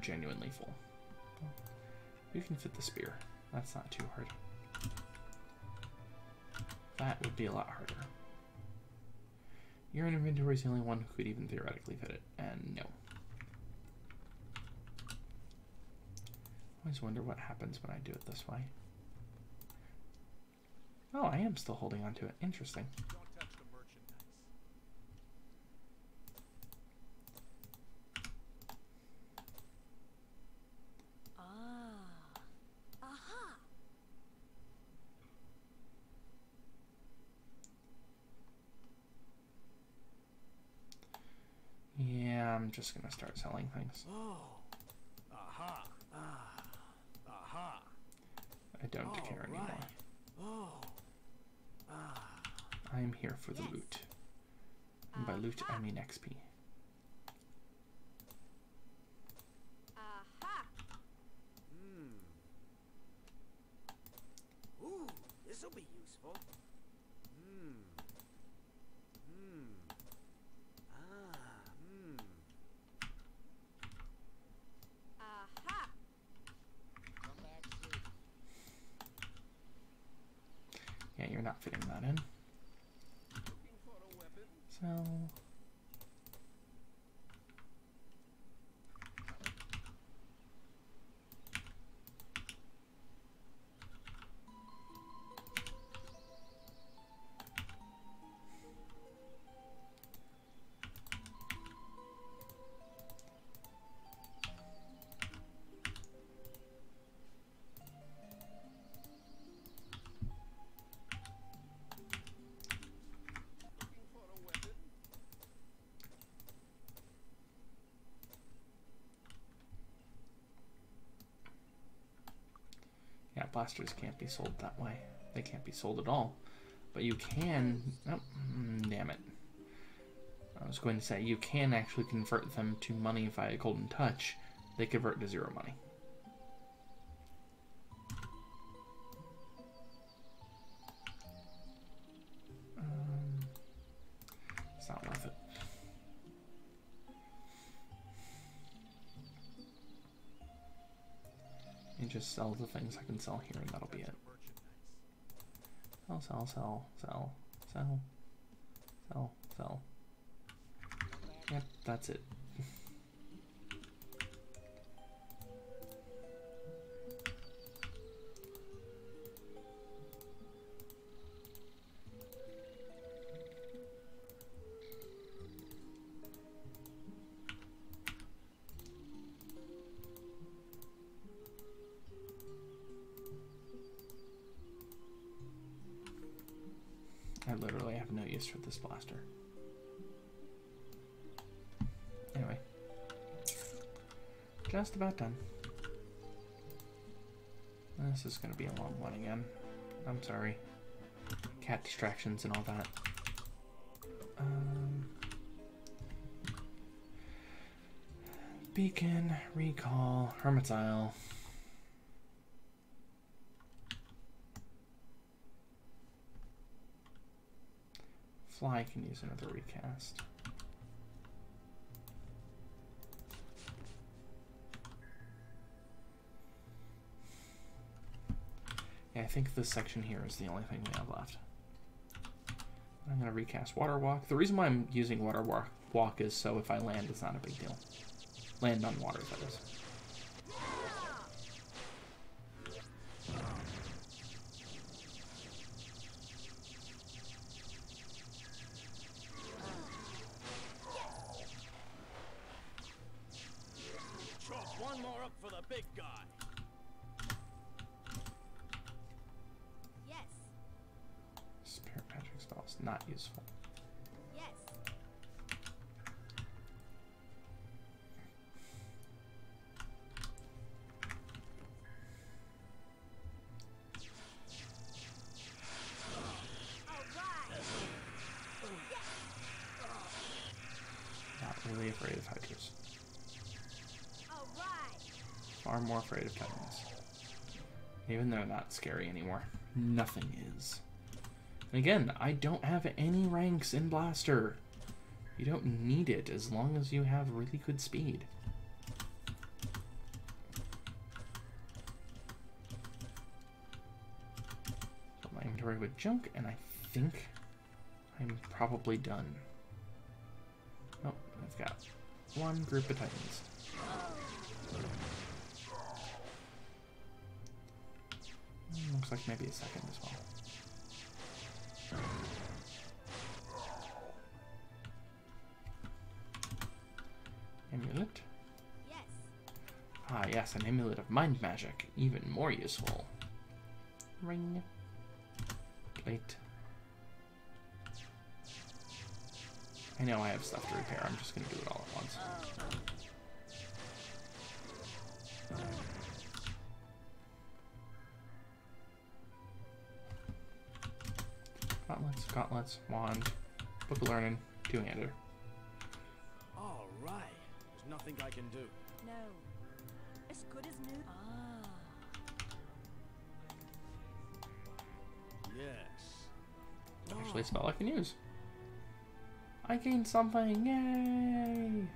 Genuinely full. You can fit the spear. That's not too hard. That would be a lot harder. Your inventory is the only one who could even theoretically fit it, and no. Always wonder what happens when I do it this way. Oh, I am still holding on to it. Interesting. Yeah, I'm just gonna start selling things. Oh. Aha. Uh -huh. Aha. I don't All care right. anymore. Oh. Ah. I'm here for the yes. loot. And by loot, I mean X P. Aha! Mm. Ooh, this will be useful. Hmm. Hmm. Ah. Hmm. Aha! Come back soon. Yeah, you're not fitting that in. No. Blasters can't be sold that way. They can't be sold at all. But you can... Oh, damn it. I was going to say, you can actually convert them to money via Golden Touch. They convert to zero money. Um, it's not worth it. Just sell the things I can sell here, and that'll be it. Sell, sell, sell, sell, sell, sell, sell. Yep, that's it. For this blaster. Anyway, just about done. This is gonna be a long one again. I'm sorry. Cat distractions and all that. Um, beacon, recall, Hermit's Isle. Fly can use another recast. Yeah, I think this section here is the only thing we have left. I'm gonna recast Water Walk. The reason why I'm using Water Walk, walk is so if I land, it's not a big deal. Land on water, that is. More afraid of titans. Even though they're not scary anymore. Nothing is. And again, I don't have any ranks in Blaster. You don't need it as long as you have really good speed. Fill my inventory with junk, and I think I'm probably done. Oh, I've got one group of titans. Looks like maybe a second as well. Amulet? Yes. Ah, yes, an amulet of mind magic. Even more useful. Ring. Plate. I know I have stuff to repair. I'm just going to do it all at once. Gauntlets, gauntlets, wand, book of learning, two-hander. All right. There's nothing I can do. No. As good as new. Ah. Yes. Actually, a spell I can use. I gained something. Yay!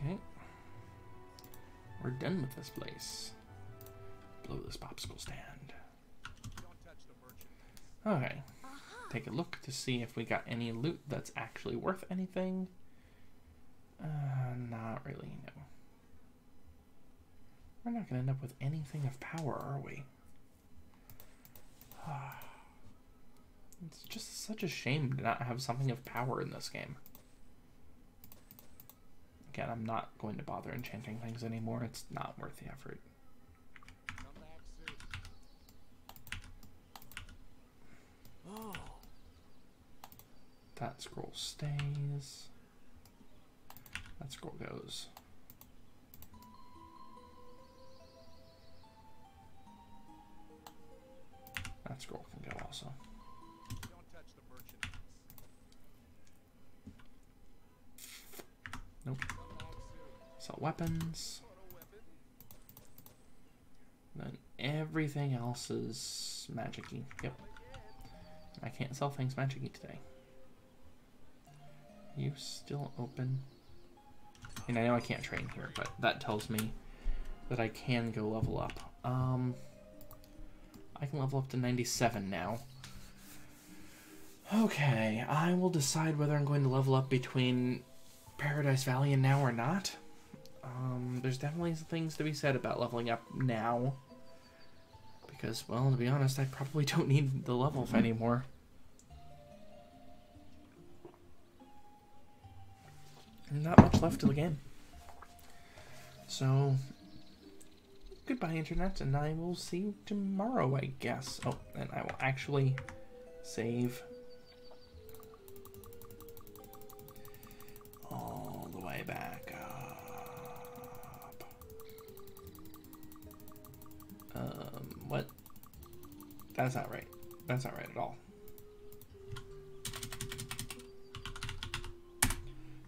Okay. We're done with this place. Blow this popsicle stand. Okay. Take a look to see if we got any loot that's actually worth anything. Uh, not really, no. We're not going to end up with anything of power, are we? It's just such a shame to not have something of power in this game. Again, I'm not going to bother enchanting things anymore. It's not worth the effort. Oh. That scroll stays. That scroll goes. That scroll can go also. Nope. Sell weapons. Then everything else is magic-y. Yep. I can't sell things magic-y today. You still open? And I know I can't train here, but that tells me that I can go level up. Um, I can level up to ninety-seven now. Okay, I will decide whether I'm going to level up between Paradise Valley and now or not. Um, there's definitely some things to be said about leveling up now. Because, well, to be honest, I probably don't need the level mm-hmm. anymore. Not much left to the game. So, goodbye, Internet, and I will see you tomorrow, I guess. Oh, and I will actually save all the way back up. Um, what? That's not right. That's not right at all.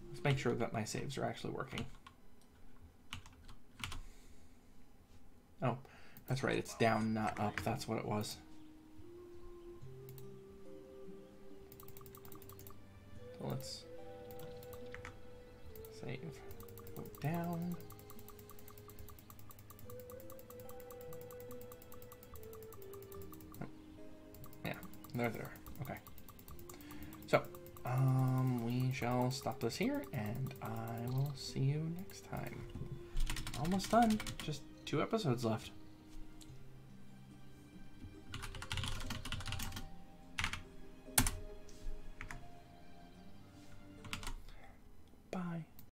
Let's make sure that my saves are actually working. Oh, that's right. It's down, not up. That's what it was. So let's save. Go down. Oh. Yeah, they're there. Okay. So, um, we shall stop this here, and I will see you next time. Almost done. Just two episodes left.